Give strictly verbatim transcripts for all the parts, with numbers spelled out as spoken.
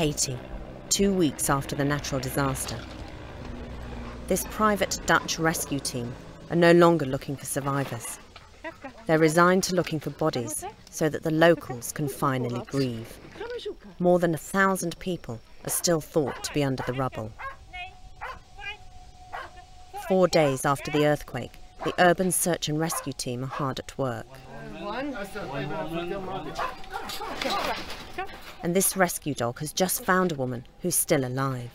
Haiti, two weeks after the natural disaster. This private Dutch rescue team are no longer looking for survivors. They're resigned to looking for bodies so that the locals can finally grieve. More than a thousand people are still thought to be under the rubble. Four days after the earthquake, the urban search and rescue team are hard at work. And this rescue dog has just found a woman who's still alive.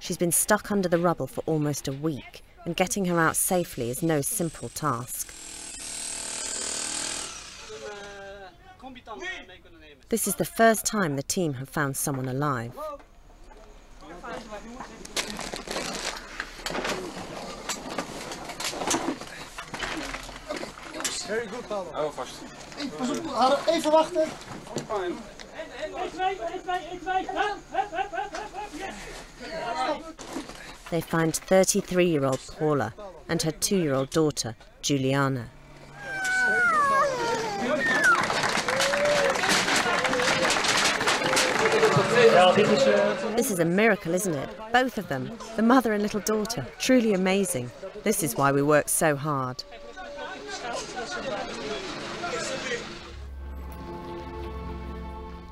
She's been stuck under the rubble for almost a week, and getting her out safely is no simple task. This is the first time the team have found someone alive. Very good, Paula. Oh, vast. Even wachten. They find thirty-three-year-old Paula and her two-year-old daughter, Juliana. This is a miracle, isn't it? Both of them, the mother and little daughter, truly amazing. This is why we work so hard.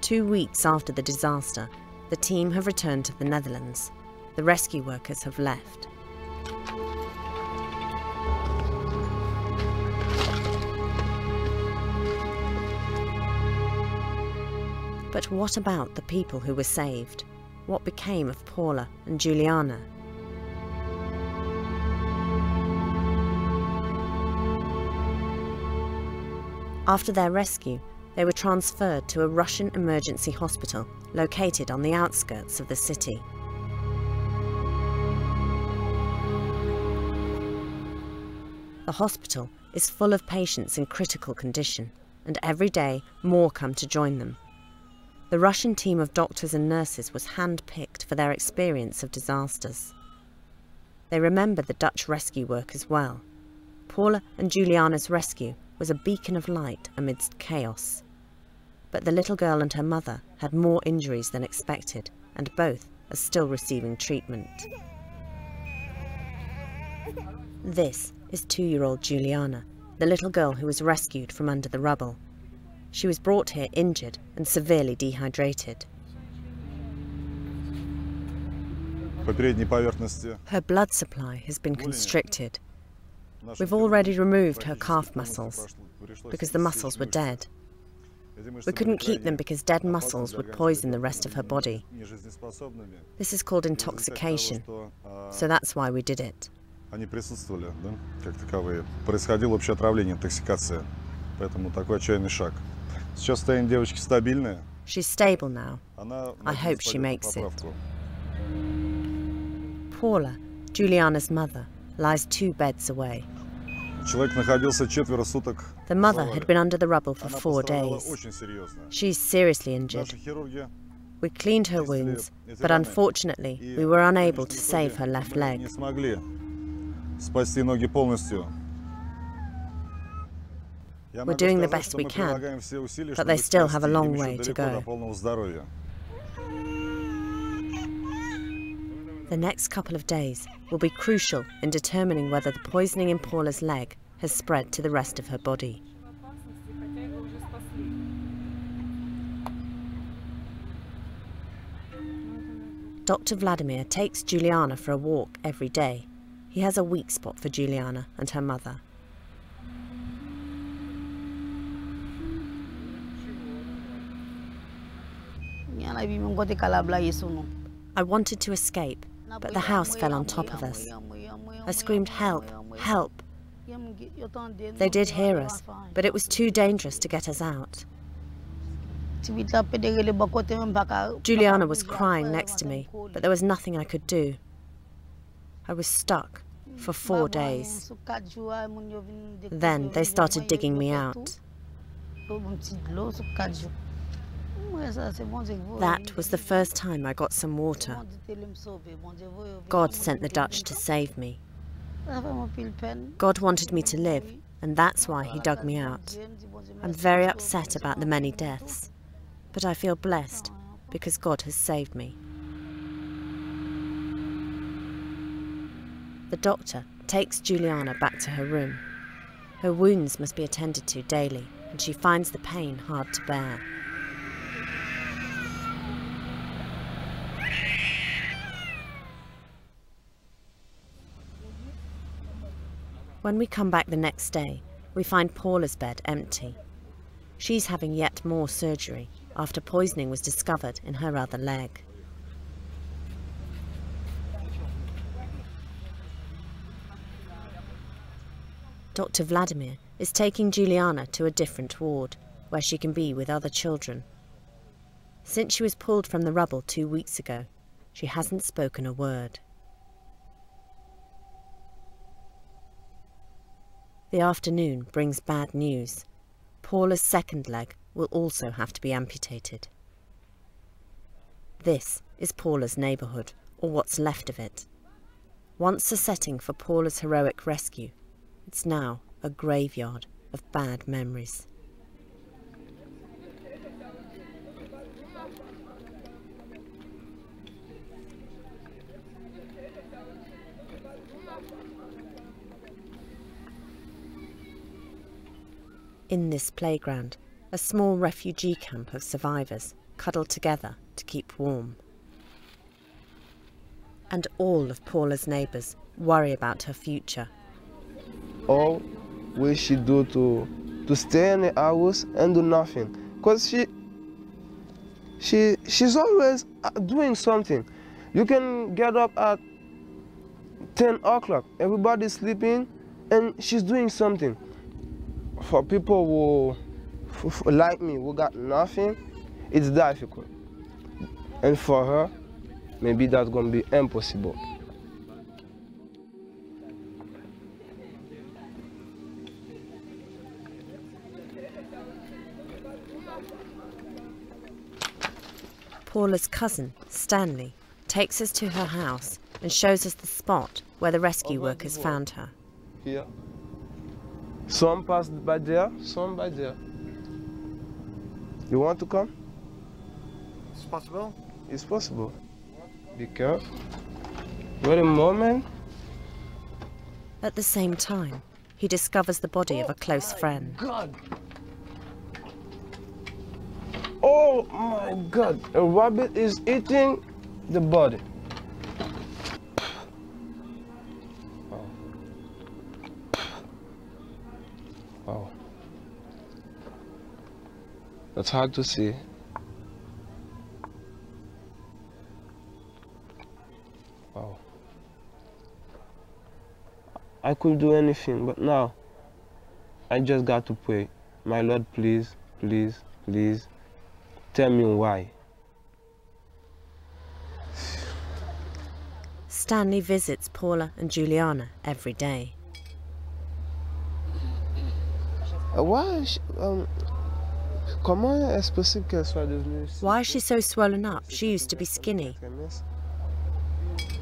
Two weeks after the disaster, the team have returned to the Netherlands. The rescue workers have left. But what about the people who were saved? What became of Paula and Juliana? After their rescue, they were transferred to a Russian emergency hospital located on the outskirts of the city. The hospital is full of patients in critical condition, and every day more come to join them. The Russian team of doctors and nurses was hand-picked for their experience of disasters. They remember the Dutch rescue work as well. Paula and Juliana's rescue was a beacon of light amidst chaos. But the little girl and her mother had more injuries than expected, and both are still receiving treatment. This is two-year-old Juliana, the little girl who was rescued from under the rubble. She was brought here injured and severely dehydrated. Her blood supply has been constricted. We've already removed her calf muscles, because the muscles were dead. We couldn't keep them because dead muscles would poison the rest of her body. This is called intoxication, so that's why we did it. She's stable now. I hope she makes it. Paula, Juliana's mother, lies two beds away. The mother had been under the rubble for four days. She's seriously injured. We cleaned her wounds, but unfortunately we were unable to save her left leg. We're doing the best we can, but they still have a long way to go. The next couple of days will be crucial in determining whether the poisoning in Paula's leg has spread to the rest of her body. Doctor Vladimir takes Juliana for a walk every day. He has a weak spot for Juliana and her mother. I wanted to escape, but the house fell on top of us. I screamed, "Help! Help!" They did hear us, but it was too dangerous to get us out. Juliana was crying next to me, but there was nothing I could do. I was stuck for four days. Then they started digging me out. That was the first time I got some water. God sent the Dutch to save me. God wanted me to live, and that's why he dug me out. I'm very upset about the many deaths, but I feel blessed because God has saved me. The doctor takes Juliana back to her room. Her wounds must be attended to daily, and she finds the pain hard to bear. When we come back the next day, we find Paula's bed empty. She's having yet more surgery after poisoning was discovered in her other leg. Doctor Vladimir is taking Juliana to a different ward, where she can be with other children. Since she was pulled from the rubble two weeks ago, she hasn't spoken a word. The afternoon brings bad news. Paula's second leg will also have to be amputated. This is Paula's neighbourhood, or what's left of it. Once a setting for Paula's heroic rescue, it's now a graveyard of bad memories. In this playground, a small refugee camp of survivors cuddle together to keep warm. And all of Paula's neighbours worry about her future. All we should do to to stay in the house and do nothing, because she she she's always doing something. You can get up at ten o'clock, everybody's sleeping, and she's doing something. For people who, who like me, who got nothing, it's difficult, and for her, maybe that's gonna be impossible. Paula's cousin, Stanley, takes us to her house and shows us the spot where the rescue workers found her. Here. Some passed by there, some by there. You want to come? It's possible. It's possible. Be careful. Wait a moment. At the same time, he discovers the body oh of a close my friend. God. Oh my God, a rabbit is eating the body. Oh. Oh. That's hard to see. Oh. I could do anything, but now I just got to pray. My Lord, please, please, please. Tell me why. Stanley visits Paula and Juliana every day. Why is she, um, why is she so swollen up? She used to be skinny. The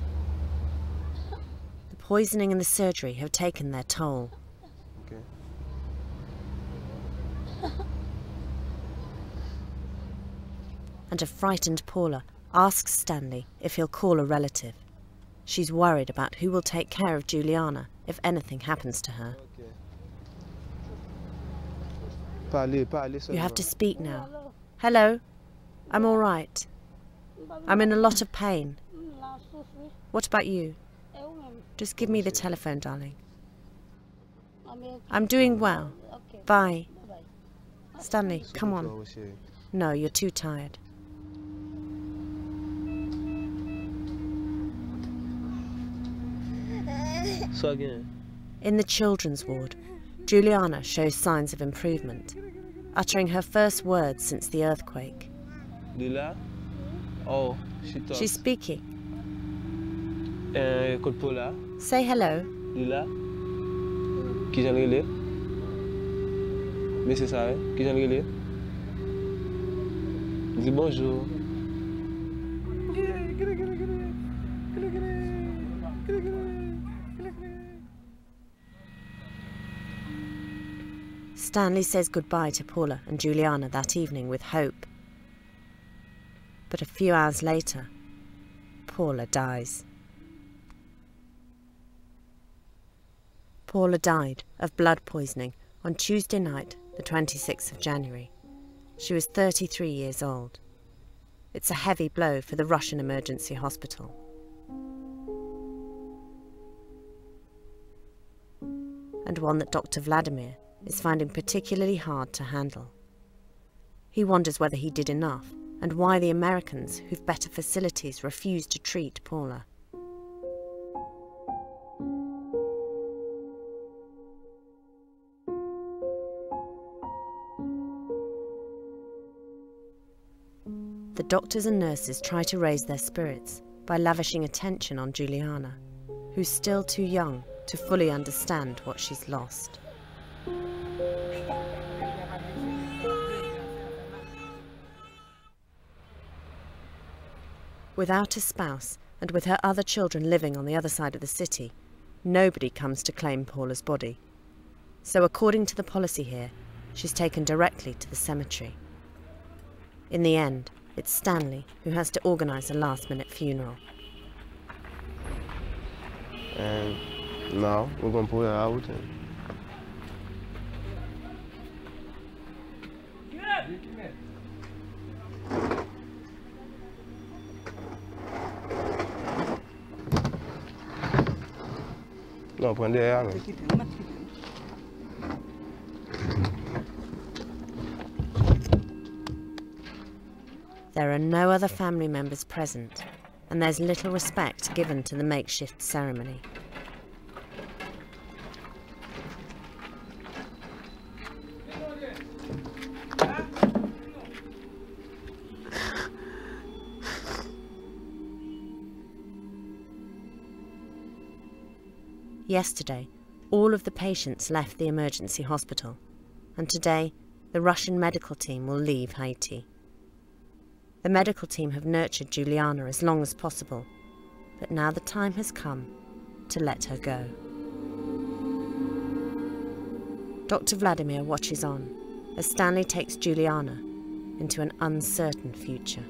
poisoning and the surgery have taken their toll. And a frightened Paula asks Stanley if he'll call a relative. She's worried about who will take care of Juliana if anything happens to her. You have to speak now. Hello, I'm all right. I'm in a lot of pain. What about you? Just give me the telephone, darling. I'm doing well. Bye. Stanley, come on. No, you're too tired. So again. In the children's ward, Juliana shows signs of improvement, uttering her first words since the earthquake. Lila? Oh, she talks. She's speaking. Uh, Paula. Say hello. Lila? Missus Sarah? Dis bonjour. Stanley says goodbye to Paula and Juliana that evening with hope. but a few hours later, Paula dies. Paula died of blood poisoning on Tuesday night, the twenty-sixth of January. She was thirty-three years old. It's a heavy blow for the Russian emergency hospital. And one that Doctor Vladimir is finding particularly hard to handle. He wonders whether he did enough and why the Americans, who've better facilities, refuse to treat Paula. The doctors and nurses try to raise their spirits by lavishing attention on Juliana, who's still too young to fully understand what she's lost. Without a spouse, and with her other children living on the other side of the city, nobody comes to claim Paula's body. So according to the policy here, she's taken directly to the cemetery. In the end, it's Stanley who has to organise a last-minute funeral. And now we're going to pull her out. And... No, prends des airs. There are no other family members present, and there's little respect given to the makeshift ceremony. Yesterday, all of the patients left the emergency hospital, and today, the Russian medical team will leave Haiti. The medical team have nurtured Juliana as long as possible, but now the time has come to let her go. Doctor Vladimir watches on as Stanley takes Juliana into an uncertain future.